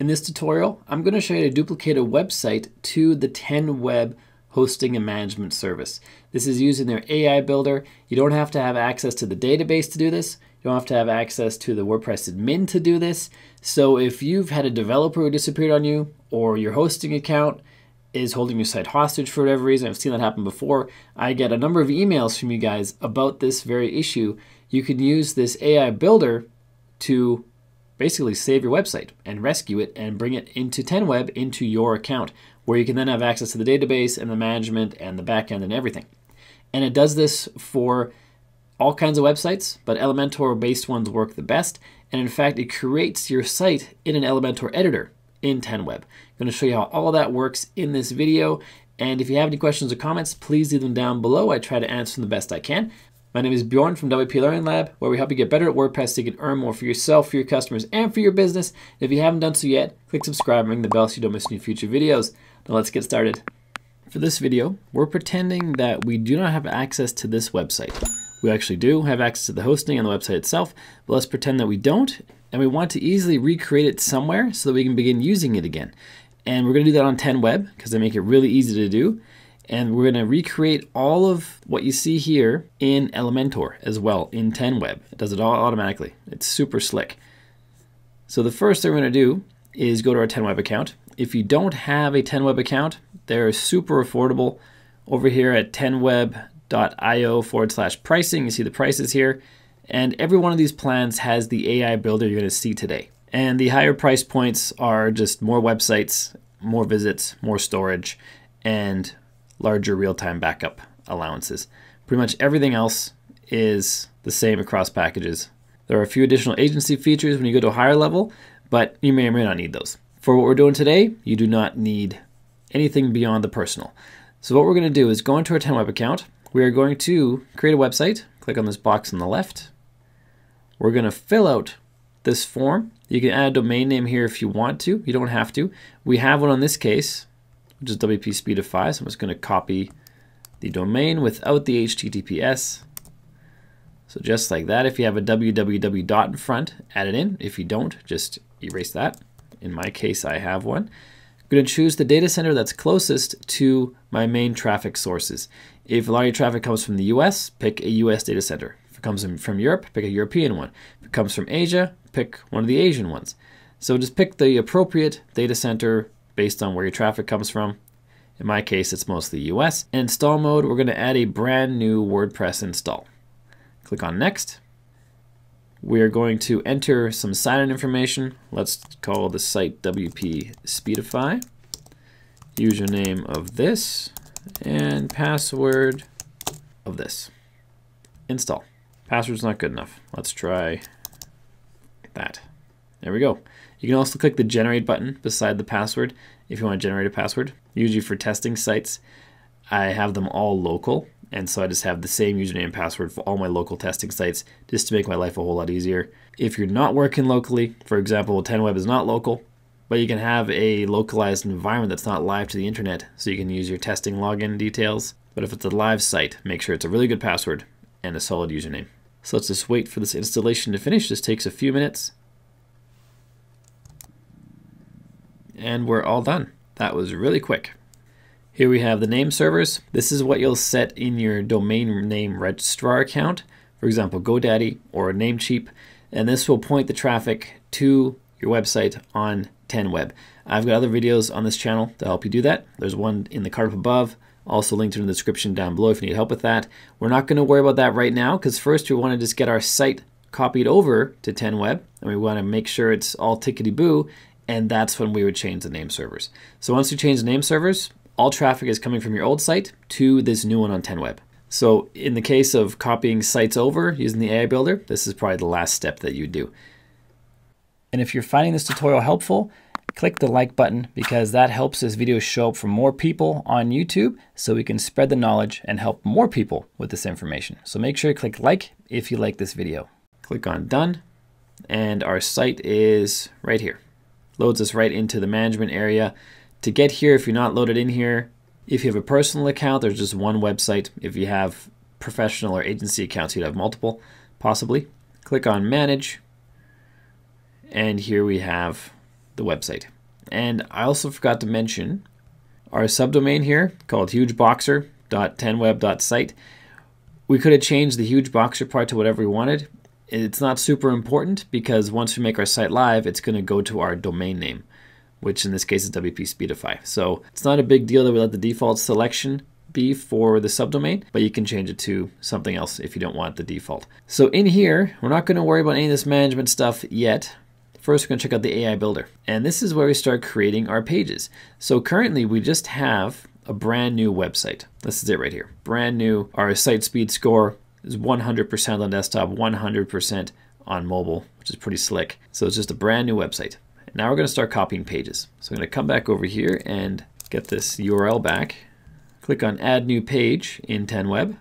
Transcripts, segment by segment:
In this tutorial, I'm going to show you how to duplicate a website to the 10Web hosting and management service. This is using their AI builder. You don't have to have access to the database to do this. You don't have to have access to the WordPress admin to do this. So if you've had a developer who disappeared on you, or your hosting account is holding your site hostage for whatever reason, I've seen that happen before. I get a number of emails from you guys about this very issue. You can use this AI builder to basically save your website and rescue it and bring it into 10Web into your account, where you can then have access to the database and the management and the backend and everything. And it does this for all kinds of websites, but Elementor-based ones work the best. And in fact, it creates your site in an Elementor editor in 10Web. I'm going to show you how all that works in this video. And if you have any questions or comments, please leave them down below. I try to answer them the best I can. My name is Bjorn from WP Learning Lab, where we help you get better at WordPress so you can earn more for yourself, for your customers, and for your business. And if you haven't done so yet, click subscribe and ring the bell so you don't miss any future videos. Now let's get started. For this video, we're pretending that we do not have access to this website. We actually do have access to the hosting and the website itself, but let's pretend that we don't, and we want to easily recreate it somewhere so that we can begin using it again. And we're going to do that on 10Web because they make it really easy to do. And we're going to recreate all of what you see here in Elementor as well, in 10Web. It does it all automatically. It's super slick. So the first thing we're going to do is go to our 10Web account. If you don't have a 10Web account, they're super affordable. Over here at 10web.io/pricing, you see the prices here. And every one of these plans has the AI builder you're going to see today. And the higher price points are just more websites, more visits, more storage, and larger real-time backup allowances. Pretty much everything else is the same across packages. There are a few additional agency features when you go to a higher level, but you may or may not need those. For what we're doing today, you do not need anything beyond the personal. So what we're going to do is go into our 10Web account. We are going to create a website. Click on this box on the left. We're going to fill out this form. You can add a domain name here if you want to. You don't have to. We have one on this case, which is WP Speedify, so I'm just going to copy the domain without the HTTPS. So just like that, if you have a www dot in front, add it in. If you don't, just erase that. In my case, I have one. I'm going to choose the data center that's closest to my main traffic sources. If a lot of your traffic comes from the US, pick a US data center. If it comes from Europe, pick a European one. If it comes from Asia, pick one of the Asian ones. So just pick the appropriate data center based on where your traffic comes from. In my case, it's mostly US. In install mode, we're going to add a brand new WordPress install. Click on next. We are going to enter some sign-in information. Let's call the site WP Speedify. Username of this and password of this. Install. Password's not good enough. Let's try that. There we go. You can also click the generate button beside the password if you want to generate a password. Usually for testing sites, I have them all local, and so I just have the same username and password for all my local testing sites just to make my life a whole lot easier. If you're not working locally, for example, 10Web is not local, but you can have a localized environment that's not live to the internet, so you can use your testing login details. But if it's a live site, make sure it's a really good password and a solid username. So let's just wait for this installation to finish. This takes a few minutes. And we're all done. That was really quick. Here we have the name servers. This is what you'll set in your domain name registrar account. For example, GoDaddy or Namecheap. And this will point the traffic to your website on 10Web. I've got other videos on this channel to help you do that. There's one in the card up above, also linked in the description down below if you need help with that. We're not going to worry about that right now because first we want to just get our site copied over to 10Web, and we want to make sure it's all tickety-boo. And that's when we would change the name servers. So once you change the name servers, all traffic is coming from your old site to this new one on 10Web. So in the case of copying sites over using the AI builder, this is probably the last step that you do. And if you're finding this tutorial helpful, click the like button because that helps this video show up for more people on YouTube so we can spread the knowledge and help more people with this information. So make sure you click like if you like this video. Click on done, and our site is right here. Loads us right into the management area. To get here, if you're not loaded in here, if you have a personal account, there's just one website. If you have professional or agency accounts, you'd have multiple, possibly. Click on manage, and here we have the website. And I also forgot to mention our subdomain here called hugeboxer.10web.site. We could have changed the hugeboxer part to whatever we wanted. It's not super important because once we make our site live, it's going to go to our domain name, which in this case is WP Speedify. So it's not a big deal that we let the default selection be for the subdomain, but you can change it to something else if you don't want the default. So in here, we're not going to worry about any of this management stuff yet. First, we're going to check out the AI Builder. And this is where we start creating our pages. So currently, we just have a brand new website. This is it right here. Brand new. Our site speed score is 100% on desktop, 100% on mobile, which is pretty slick. So it's just a brand new website. Now we're going to start copying pages. So I'm going to come back over here and get this URL back. Click on Add New Page in 10Web. I'm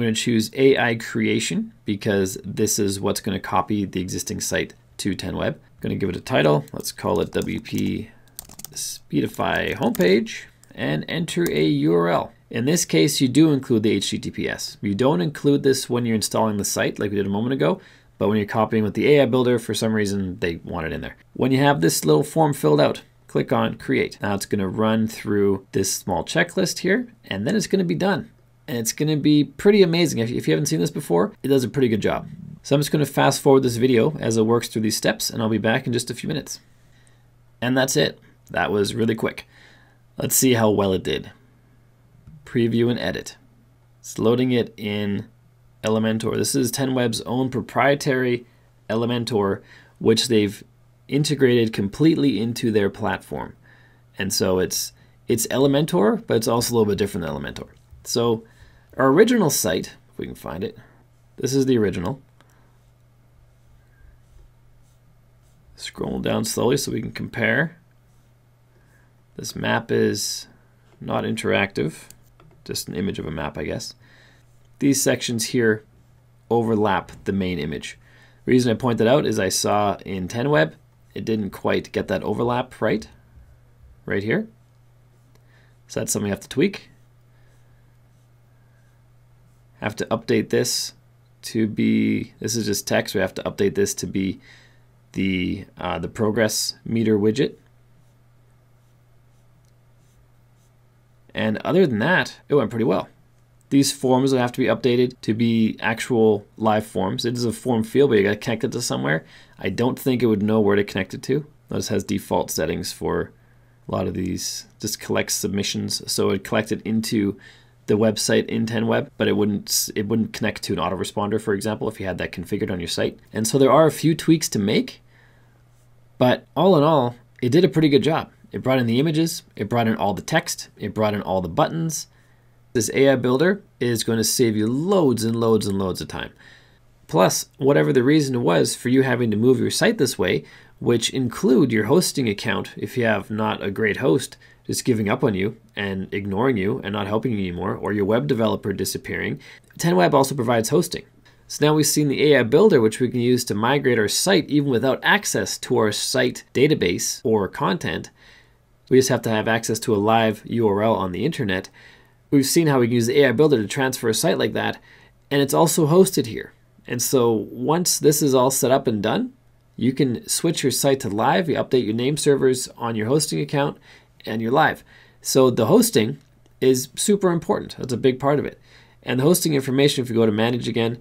going to choose AI Creation because this is what's going to copy the existing site to 10Web. I'm going to give it a title. Let's call it WP Speedify Homepage and enter a URL. In this case, you do include the HTTPS. You don't include this when you're installing the site like we did a moment ago, but when you're copying with the AI Builder, for some reason, they want it in there. When you have this little form filled out, click on Create. Now it's going to run through this small checklist here, and then it's going to be done. And it's going to be pretty amazing. If you haven't seen this before, it does a pretty good job. So I'm just going to fast forward this video as it works through these steps, and I'll be back in just a few minutes. And that's it. That was really quick. Let's see how well it did. Preview and edit. It's loading it in Elementor. This is 10Web's own proprietary Elementor, which they've integrated completely into their platform. And so it's Elementor, but it's also a little bit different than Elementor. So our original site, if we can find it, this is the original. Scroll down slowly so we can compare. This map is not interactive, just an image of a map, I guess. These sections here overlap the main image. The reason I point that out is I saw in 10Web, it didn't quite get that overlap right, here. So that's something I have to tweak. Have to update this to be, this is just text, we have to update this to be the progress meter widget. And other than that, it went pretty well. These forms will have to be updated to be actual live forms. It is a form field, but you got to connect it to somewhere. I don't think it would know where to connect it to. This has default settings for a lot of these. Just collects submissions, so it collected into the website in 10Web, but it wouldn't connect to an autoresponder, for example, if you had that configured on your site. And so there are a few tweaks to make, but all in all, it did a pretty good job. It brought in the images, it brought in all the text, it brought in all the buttons. This AI Builder is going to save you loads and loads and loads of time. Plus, whatever the reason was for you having to move your site this way, which include your hosting account if you have not a great host just giving up on you and ignoring you and not helping you anymore, or your web developer disappearing, 10Web also provides hosting. So now we've seen the AI Builder, which we can use to migrate our site even without access to our site database or content. We just have to have access to a live URL on the internet. We've seen how we can use the AI Builder to transfer a site like that, and it's also hosted here. And so once this is all set up and done, you can switch your site to live, you update your name servers on your hosting account, and you're live. So the hosting is super important. That's a big part of it. And the hosting information, if you go to Manage again,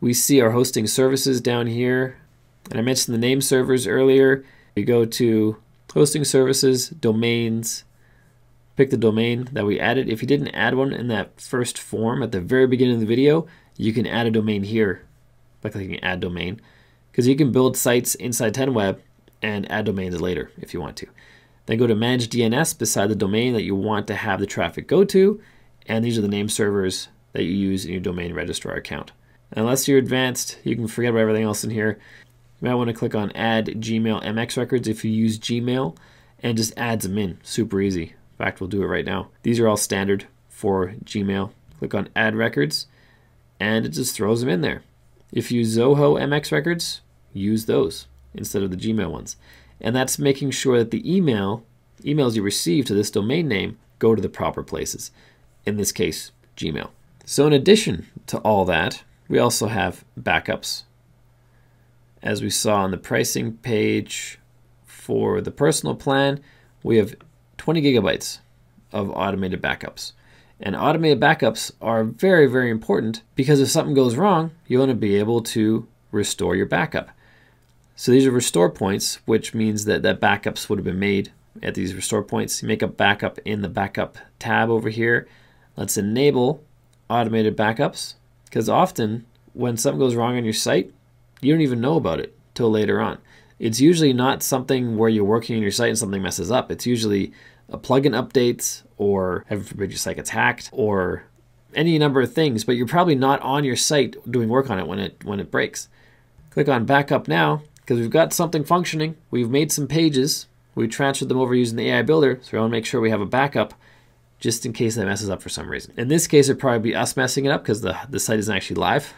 we see our hosting services down here. And I mentioned the name servers earlier. We go to Hosting Services, Domains, pick the domain that we added. If you didn't add one in that first form at the very beginning of the video, you can add a domain here by clicking Add Domain, because you can build sites inside 10Web and add domains later if you want to. Then go to Manage DNS beside the domain that you want to have the traffic go to, and these are the name servers that you use in your domain registrar account. And unless you're advanced, you can forget about everything else in here. You might want to click on Add Gmail MX records if you use Gmail, and just adds them in, super easy. In fact, we'll do it right now. These are all standard for Gmail. Click on Add Records, and it just throws them in there. If you use Zoho MX records, use those instead of the Gmail ones. And that's making sure that the emails you receive to this domain name go to the proper places. In this case, Gmail. So in addition to all that, we also have backups. As we saw on the pricing page for the personal plan, we have 20 gigabytes of automated backups. And automated backups are very, very important because if something goes wrong, you want to be able to restore your backup. So these are restore points, which means that backups would have been made at these restore points. You make a backup in the backup tab over here. Let's enable automated backups, because often when something goes wrong on your site, you don't even know about it till later on. It's usually not something where you're working on your site and something messes up. It's usually a plugin updates, or heaven forbid your site gets hacked, or any number of things, but you're probably not on your site doing work on it when it breaks. Click on backup now, because we've got something functioning. We've made some pages. We transferred them over using the AI builder, so we want to make sure we have a backup just in case that messes up for some reason. In this case, it'd probably be us messing it up because the site isn't actually live.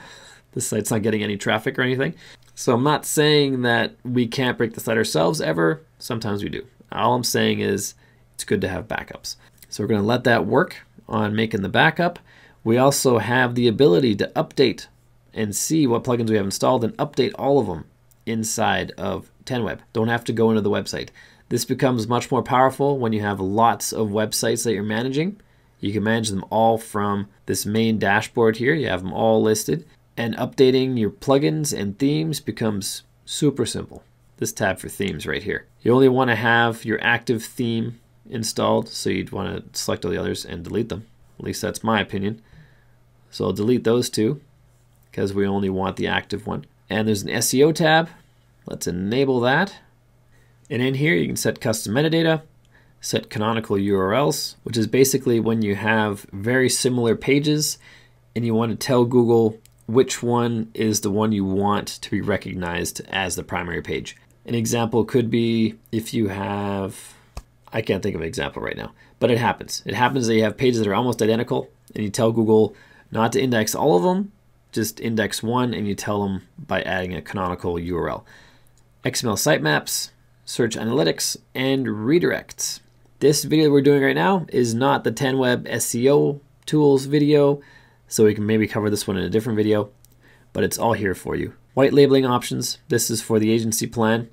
The site's not getting any traffic or anything. So I'm not saying that we can't break the site ourselves ever. Sometimes we do. All I'm saying is it's good to have backups. So we're going to let that work on making the backup. We also have the ability to update and see what plugins we have installed and update all of them inside of 10Web. Don't have to go into the website. This becomes much more powerful when you have lots of websites that you're managing. You can manage them all from this main dashboard here. You have them all listed. And updating your plugins and themes becomes super simple. This tab for themes right here. You only want to have your active theme installed, so you'd want to select all the others and delete them. At least that's my opinion. So I'll delete those two because we only want the active one. And there's an SEO tab. Let's enable that. And in here you can set custom metadata, set canonical URLs, which is basically when you have very similar pages and you want to tell Google which one is the one you want to be recognized as the primary page. An example could be if you have, I can't think of an example right now, but it happens. It happens that you have pages that are almost identical and you tell Google not to index all of them, just index one, and you tell them by adding a canonical URL. XML sitemaps, search analytics, and redirects. This video we're doing right now is not the 10Web SEO tools video, so we can maybe cover this one in a different video, but it's all here for you. White labeling options. This is for the agency plan,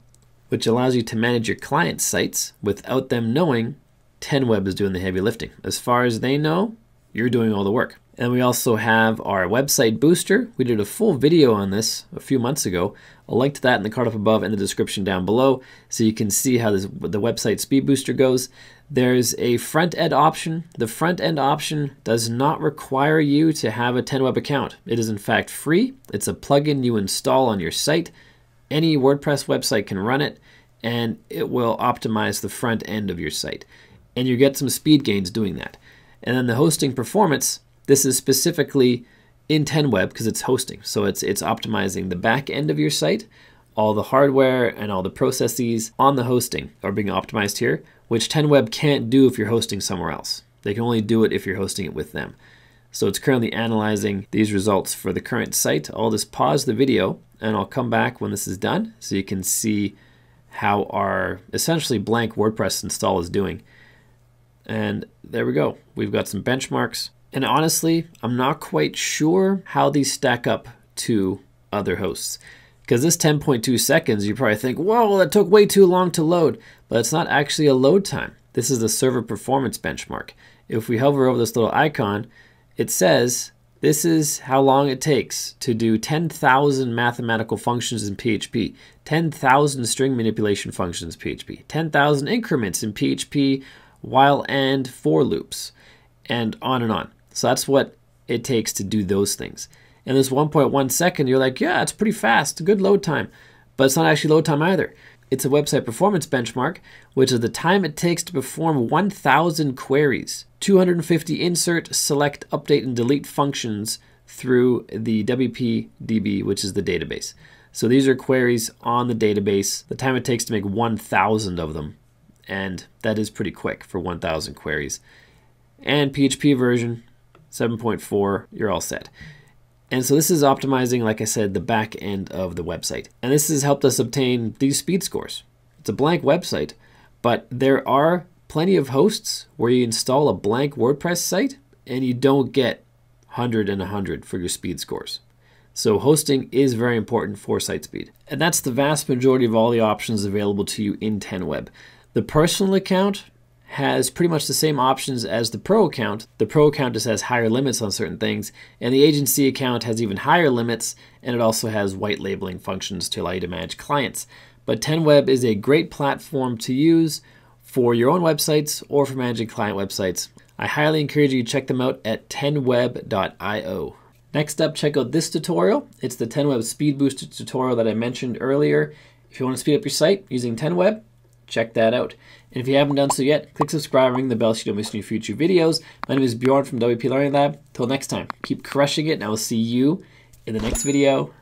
which allows you to manage your client's sites without them knowing 10Web is doing the heavy lifting. As far as they know, you're doing all the work. And we also have our website booster. We did a full video on this a few months ago. I'll link to that in the card up above and the description down below so you can see how the website speed booster goes. There's a front end option. The front end option does not require you to have a 10Web account. It is in fact free. It's a plugin you install on your site. Any WordPress website can run it and it will optimize the front end of your site. And you get some speed gains doing that. And then the hosting performance, this is specifically in 10Web because it's hosting. So it's optimizing the back end of your site. All the hardware and all the processes on the hosting are being optimized here, which 10Web can't do if you're hosting somewhere else. They can only do it if you're hosting it with them. So it's currently analyzing these results for the current site. I'll just pause the video and I'll come back when this is done so you can see how our essentially blank WordPress install is doing. And there we go. We've got some benchmarks. And honestly, I'm not quite sure how these stack up to other hosts. Because this 10.2 seconds, you probably think, whoa, that took way too long to load. But it's not actually a load time. This is the server performance benchmark. If we hover over this little icon, it says, this is how long it takes to do 10,000 mathematical functions in PHP, 10,000 string manipulation functions in PHP, 10,000 increments in PHP, while and for loops, and on. So that's what it takes to do those things. And this 1.1 second, you're like, yeah, it's pretty fast, good load time. But it's not actually load time either. It's a website performance benchmark, which is the time it takes to perform 1,000 queries, 250 insert, select, update, and delete functions through the WPDB, which is the database. So these are queries on the database, the time it takes to make 1,000 of them. And that is pretty quick for 1,000 queries. And PHP version 7.4, you're all set. And so this is optimizing, like I said, the back end of the website. And this has helped us obtain these speed scores. It's a blank website, but there are plenty of hosts where you install a blank WordPress site and you don't get 100 and 100 for your speed scores. So hosting is very important for site speed. And that's the vast majority of all the options available to you in 10Web. The personal account has pretty much the same options as the pro account. The pro account just has higher limits on certain things, and the agency account has even higher limits, and it also has white labeling functions to allow you to manage clients. But 10Web is a great platform to use for your own websites or for managing client websites. I highly encourage you to check them out at 10web.io. Next up, check out this tutorial. It's the 10Web Speed Booster tutorial that I mentioned earlier. If you want to speed up your site using 10Web, check that out. And if you haven't done so yet, click subscribe and ring the bell so you don't miss any future videos. My name is Bjorn from WP Learning Lab. Till next time, keep crushing it, and I will see you in the next video.